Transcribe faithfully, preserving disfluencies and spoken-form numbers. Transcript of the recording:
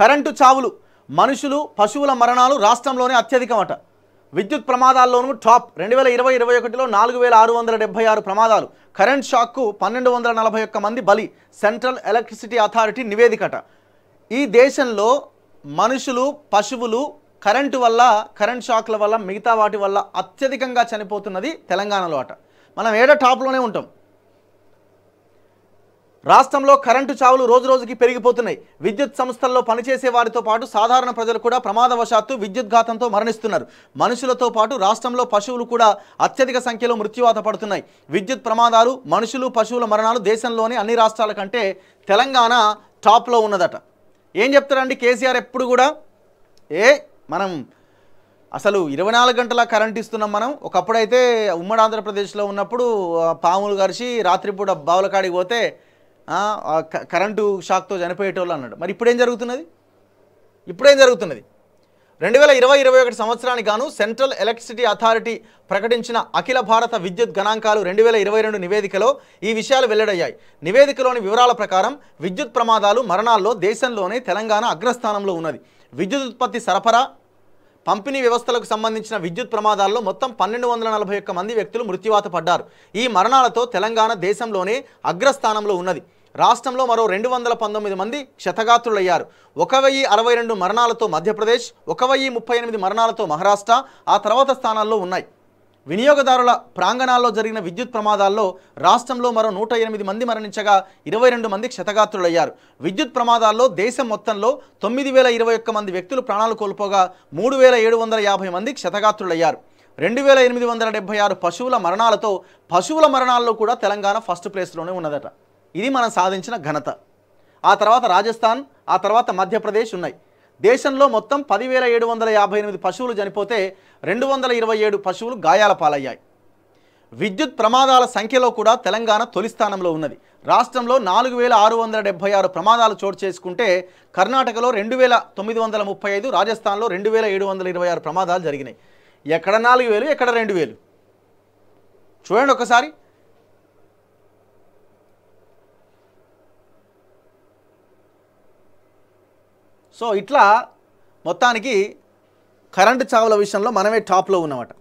Current చావులు, మనుషులు, పశువుల మరణాలు రాష్ట్రంలోనే అత్యధికమట. విద్యుత్ ప్రమాదాల్లోనూ టాప్ రెండు వేల ఇరవై ఇరవై ఒకటిలో నాలుగు వేల ఆరు వందల డెబ్బై ఆరు ప్రమాదాలు, కరెంట్ షాక్కు పన్నెండు వందల నలభై ఒక్క మంది బలి. సెంట్రల్ ఎలక్ట్రిసిటీ అథారిటీ నివేదికట. ఈ దేశంలో మనుషులు, పశువులు, కరెంటు వల్ల, కరెంట్ షాక్ల వల్ల, మిగతా వాటి వల్ల అత్యధికంగా చనిపోతున్నది తెలంగాణలో అట. మనం ఏడ టాప్లోనే ఉంటాం. రాష్ట్రంలో కరెంటు చావులు రోజు రోజుకి పెరిగిపోతున్నాయి. విద్యుత్ సంస్థల్లో పనిచేసే వారితో పాటు సాధారణ ప్రజలు కూడా ప్రమాదవశాత్తు విద్యుద్ఘాతంతో మరణిస్తున్నారు. మనుషులతో పాటు రాష్ట్రంలో పశువులు కూడా అత్యధిక సంఖ్యలో మృత్యువాత పడుతున్నాయి. విద్యుత్ ప్రమాదాలు, మనుషులు, పశువుల మరణాలు దేశంలోని అన్ని రాష్ట్రాల కంటే తెలంగాణ టాప్లో ఉన్నదట. ఏం చెప్తారండి కేసీఆర్ ఎప్పుడు కూడా, ఏ మనం అసలు ఇరవై నాలుగు గంటల కరెంట్ ఇస్తున్నాం. మనం ఒకప్పుడైతే ఉమ్మడి ఆంధ్రప్రదేశ్లో ఉన్నప్పుడు పాములు గరిచి రాత్రిపూట బావుల కాడికి పోతే కరెంటు షాక్తో చనిపోయేటోళ్ళు అన్నాడు. మరి ఇప్పుడేం జరుగుతున్నది? ఇప్పుడేం జరుగుతున్నది? రెండు వేల ఇరవై ఇరవై ఒకటి సంవత్సరానికి గాను సెంట్రల్ ఎలక్ట్రిసిటీ అథారిటీ ప్రకటించిన అఖిల భారత విద్యుత్ గణాంకాలు రెండు వేల ఇరవై రెండు నివేదికలో ఈ విషయాలు వెల్లడయ్యాయి. నివేదికలోని వివరాల ప్రకారం విద్యుత్ ప్రమాదాలు, మరణాల్లో దేశంలోనే తెలంగాణ అగ్రస్థానంలో ఉన్నది. విద్యుత్ ఉత్పత్తి, సరఫరా, పంపిణీ వ్యవస్థలకు సంబంధించిన విద్యుత్ ప్రమాదాల్లో మొత్తం పన్నెండు వందల నలభై ఒక్క మంది వ్యక్తులు మృత్యువాత పడ్డారు. ఈ మరణాలతో తెలంగాణ దేశంలోనే అగ్రస్థానంలో ఉన్నది. రాష్ట్రంలో మరో రెండు వందల పంతొమ్మిది మంది క్షతగాత్రులయ్యారు. ఒక వెయ్యి అరవై రెండు మరణాలతో మధ్యప్రదేశ్, ఒక వెయ్యి ముప్పై ఎనిమిది మరణాలతో మహారాష్ట్ర ఆ తర్వాత స్థానాల్లో ఉన్నాయి. వినియోగదారుల ప్రాంగణాల్లో జరిగిన విద్యుత్ ప్రమాదాల్లో రాష్ట్రంలో మరో నూట ఎనిమిది మంది మరణించగా ఇరవై రెండు మంది క్షతగాత్రులయ్యారు. విద్యుత్ ప్రమాదాల్లో దేశం మొత్తంలో తొమ్మిది వేల ఇరవై ఒక్క మంది వ్యక్తులు ప్రాణాలు కోల్పోగా మూడు వేల ఏడు వందల యాభై మంది క్షతగాత్రులయ్యారు. రెండు వేల ఎనిమిది వందల డెబ్బై ఆరు పశువుల మరణాలతో పశువుల మరణాల్లో కూడా తెలంగాణ ఫస్ట్ ప్లేస్లోనే ఉన్నదట. ఇది మనం సాధించిన ఘనత. ఆ తర్వాత రాజస్థాన్, ఆ తర్వాత మధ్యప్రదేశ్ ఉన్నాయి. దేశంలో మొత్తం పదివేల ఏడు వందల యాభై ఎనిమిది పశువులు చనిపోతే రెండు వందల ఇరవై ఏడు పశువులు గాయాల పాలయ్యాయి. విద్యుత్ ప్రమాదాల సంఖ్యలో కూడా తెలంగాణ తొలిస్థానంలో ఉన్నది. రాష్ట్రంలో నాలుగు వేల ఆరు వందల డెబ్బై ఆరు ప్రమాదాలు చోటు చేసుకుంటే కర్ణాటకలో రెండు వేల తొమ్మిది వందల ముప్పై ఐదు, రాజస్థాన్లో రెండు వేల ఏడు వందల ఇరవై ఆరు ప్రమాదాలు జరిగినాయి. ఎక్కడ నాలుగు వేలు, ఎక్కడ రెండు వేలు చూడండి ఒకసారి. సో ఇట్లా మొత్తానికి కరెంటు చావుల విషయంలో మనమే టాప్లో ఉన్నామట.